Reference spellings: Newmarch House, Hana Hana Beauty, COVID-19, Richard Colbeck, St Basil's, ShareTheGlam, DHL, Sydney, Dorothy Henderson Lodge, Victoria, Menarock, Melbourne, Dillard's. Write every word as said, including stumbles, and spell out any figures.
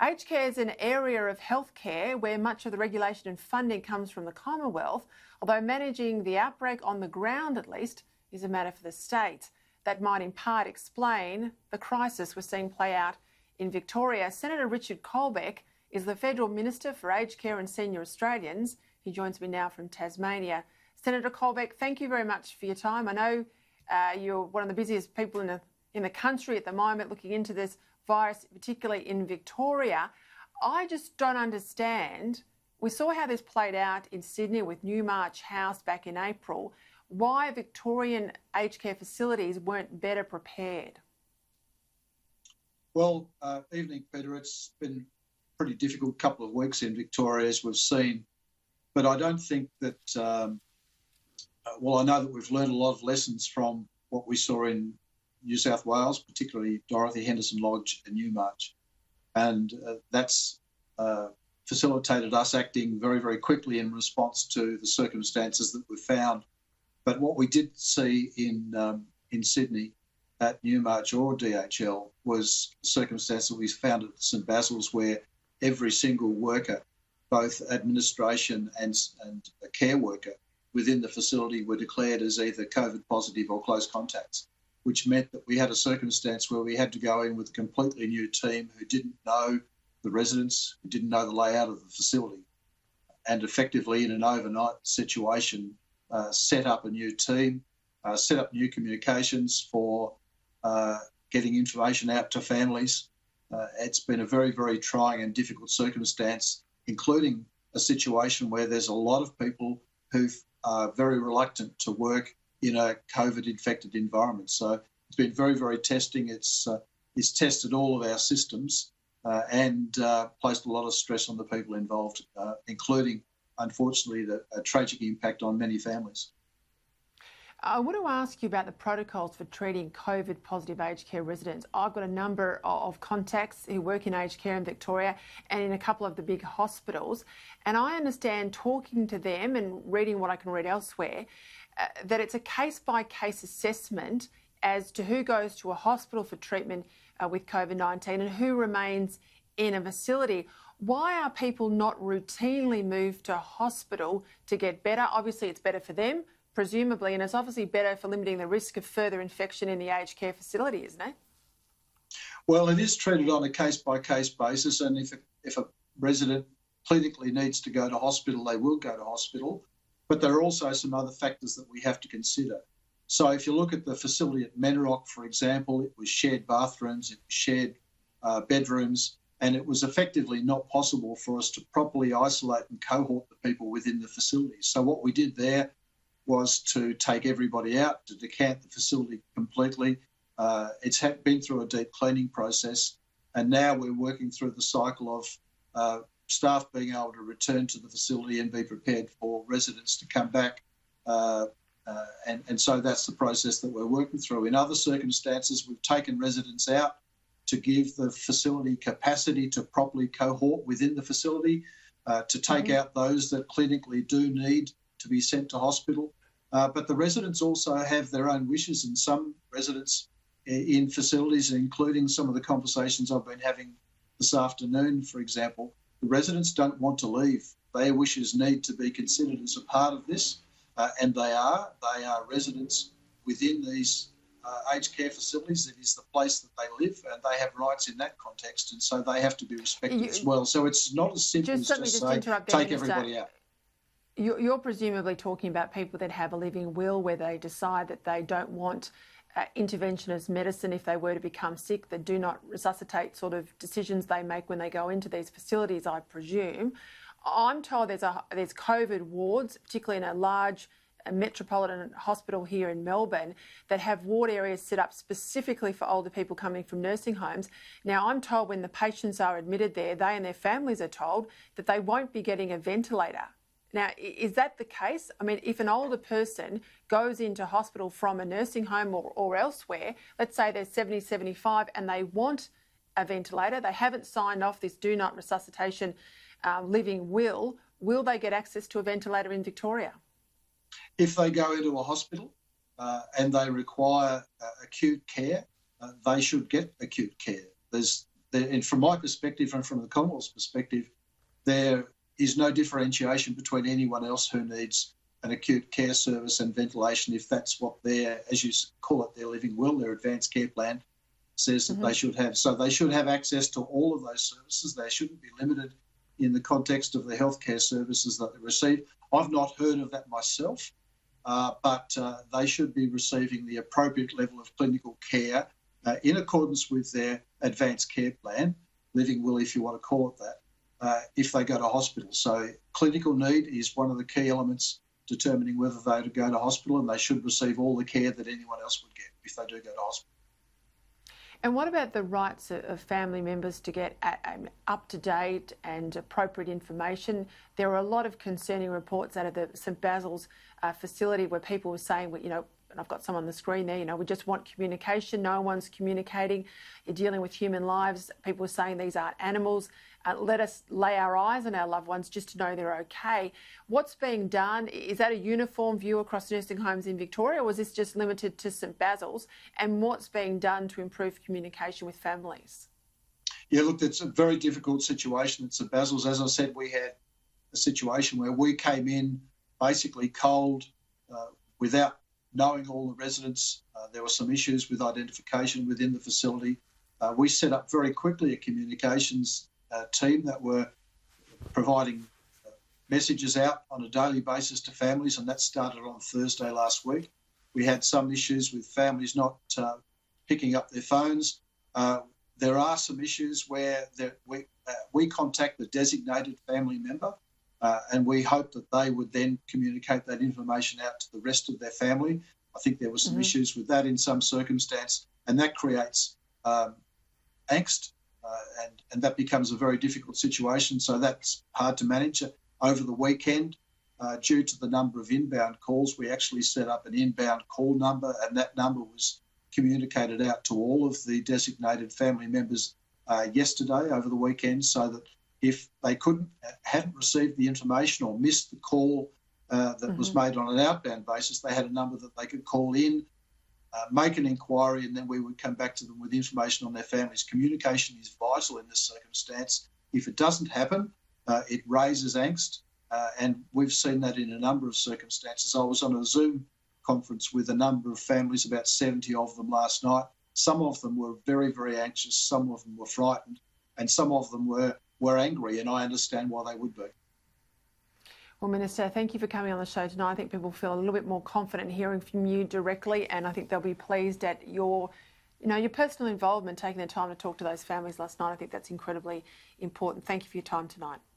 Aged care is an area of healthcare where much of the regulation and funding comes from the Commonwealth, although managing the outbreak on the ground, at least, is a matter for the state. That might in part explain the crisis we're seeing play out in Victoria. Senator Richard Colbeck is the Federal Minister for Aged Care and Senior Australians. He joins me now from Tasmania. Senator Colbeck, thank you very much for your time. I know uh, you're one of the busiest people in the, in the country at the moment looking into this virus, particularly in Victoria. I just don't understand. We saw how this played out in Sydney with Newmarch House back in April. Why Victorian aged care facilities weren't better prepared? Well, uh, evening, Peter. It's been a pretty difficult couple of weeks in Victoria, as we've seen. But I don't think that, um, well, I know that we've learned a lot of lessons from what we saw in New South Wales, particularly Dorothy Henderson Lodge and Newmarch. And uh, that's uh, facilitated us acting very, very quickly in response to the circumstances that we found. But what we did see in um, in Sydney at Newmarch or D H L was the circumstance that we found at St Basil's, where every single worker, both administration and, and a care worker within the facility, were declared as either COVID positive or close contacts, which meant that we had a circumstance where we had to go in with a completely new team who didn't know the residents, who didn't know the layout of the facility, and effectively in an overnight situation, Uh, set up a new team, uh, set up new communications for uh, getting information out to families. Uh, it's been a very, very trying and difficult circumstance, including a situation where there's a lot of people who are very reluctant to work in a COVID-infected environment. So it's been very, very testing. It's, uh, it's tested all of our systems uh, and uh, placed a lot of stress on the people involved, uh, including unfortunately, the, a tragic impact on many families. I want to ask you about the protocols for treating COVID-positive aged care residents. I've got a number of contacts who work in aged care in Victoria and in a couple of the big hospitals, and I understand, talking to them and reading what I can read elsewhere, uh, that it's a case-by-case assessment as to who goes to a hospital for treatment uh, with COVID nineteen and who remains in a facility. Why are people not routinely moved to hospital to get better? Obviously, it's better for them, presumably, and it's obviously better for limiting the risk of further infection in the aged care facility, isn't it? Well, it is treated on a case-by-case basis, and if a, if a resident clinically needs to go to hospital, they will go to hospital. But there are also some other factors that we have to consider. So if you look at the facility at Menarock, for example, it was shared bathrooms, it was shared uh, bedrooms, and it was effectively not possible for us to properly isolate and cohort the people within the facility. So what we did there was to take everybody out, to decant the facility completely. Uh, it's been through a deep cleaning process, and now we're working through the cycle of uh, staff being able to return to the facility and be prepared for residents to come back. Uh, uh, and, and so that's the process that we're working through. In other circumstances, we've taken residents out to give the facility capacity to properly cohort within the facility, uh, to take mm-hmm. out those that clinically do need to be sent to hospital. Uh, but the residents also have their own wishes, and some residents in facilities, including some of the conversations I've been having this afternoon, for example, the residents don't want to leave. Their wishes need to be considered as a part of this, uh, and they are. They are residents within these Uh, aged care facilities. That is the place that they live, and they have rights in that context, and so they have to be respected you, as well. So it's not as simple just as just, just say, take everybody start. out. You're, you're presumably talking about people that have a living will where they decide that they don't want uh, interventionist medicine if they were to become sick, that do not resuscitate sort of decisions they make when they go into these facilities, I presume. I'm told there's, a, there's COVID wards, particularly in a large a metropolitan hospital here in Melbourne, that have ward areas set up specifically for older people coming from nursing homes. Now, I'm told when the patients are admitted there, they and their families are told that they won't be getting a ventilator. Now, is that the case? I mean, if an older person goes into hospital from a nursing home or, or elsewhere, let's say they're seventy, seventy-five, and they want a ventilator, they haven't signed off this do not resuscitation uh, living will, will they get access to a ventilator in Victoria? If they go into a hospital uh, and they require uh, acute care, uh, they should get acute care. There's and from my perspective and from the Commonwealth's perspective, there is no differentiation between anyone else who needs an acute care service and ventilation if that's what their, as you call it, their living will, their advanced care plan says that mm-hmm. they should have. So they should have access to all of those services. They shouldn't be limited in the context of the healthcare services that they receive. I've not heard of that myself, uh, but uh, they should be receiving the appropriate level of clinical care uh, in accordance with their advanced care plan, living will if you want to call it that, uh, if they go to hospital. So clinical need is one of the key elements determining whether they to go to hospital, and they should receive all the care that anyone else would get if they do go to hospital. And what about the rights of family members to get up-to-date and appropriate information? There were a lot of concerning reports out of the St Basil's uh, facility where people were saying, well, you know, and I've got some on the screen there, you know, we just want communication, no one's communicating, you're dealing with human lives, people are saying these aren't animals, uh, let us lay our eyes on our loved ones just to know they're okay. What's being done? Is that a uniform view across nursing homes in Victoria, or was this just limited to St Basil's? And what's being done to improve communication with families? Yeah, look, it's a very difficult situation at St Basil's. As I said, we had a situation where we came in basically cold, uh, without knowing all the residents. Uh, there were some issues with identification within the facility. Uh, we set up very quickly a communications uh, team that were providing uh, messages out on a daily basis to families, and that started on Thursday last week. We had some issues with families not uh, picking up their phones. Uh, there are some issues where there, we, uh, we contact the designated family member, Uh, and we hope that they would then communicate that information out to the rest of their family. I think there were some mm-hmm. issues with that in some circumstance, and that creates um, angst, uh, and, and that becomes a very difficult situation. So that's hard to manage. Over the weekend, uh, due to the number of inbound calls, we actually set up an inbound call number, and that number was communicated out to all of the designated family members uh, yesterday over the weekend, so that if they couldn't, hadn't received the information or missed the call uh, that mm-hmm. was made on an outbound basis, they had a number that they could call in, uh, make an inquiry, and then we would come back to them with information on their families. Communication is vital in this circumstance. If it doesn't happen, uh, it raises angst, uh, and we've seen that in a number of circumstances. I was on a Zoom conference with a number of families, about seventy of them last night. Some of them were very, very anxious, some of them were frightened, and some of them were were angry, and I understand why they would be. Well, Minister, thank you for coming on the show tonight. I think people feel a little bit more confident hearing from you directly, and I think they'll be pleased at your, you know, your personal involvement, taking the time to talk to those families last night. I think that's incredibly important. Thank you for your time tonight.